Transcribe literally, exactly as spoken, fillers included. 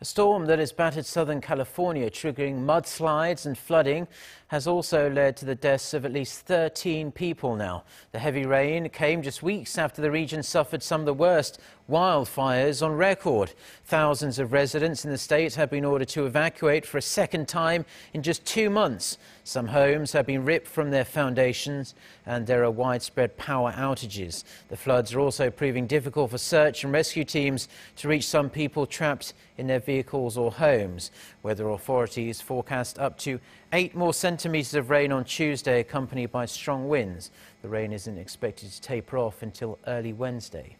A storm that has battered Southern California, triggering mudslides and flooding, has also led to the deaths of at least thirteen people now. The heavy rain came just weeks after the region suffered some of the worst wildfires on record. Thousands of residents in the state have been ordered to evacuate for a second time in just two months. Some homes have been ripped from their foundations and there are widespread power outages. The floods are also proving difficult for search and rescue teams to reach some people trapped in their vehicles or homes. Weather authorities forecast up to eight more centimetres of rain on Tuesday, accompanied by strong winds. The rain isn't expected to taper off until early Wednesday.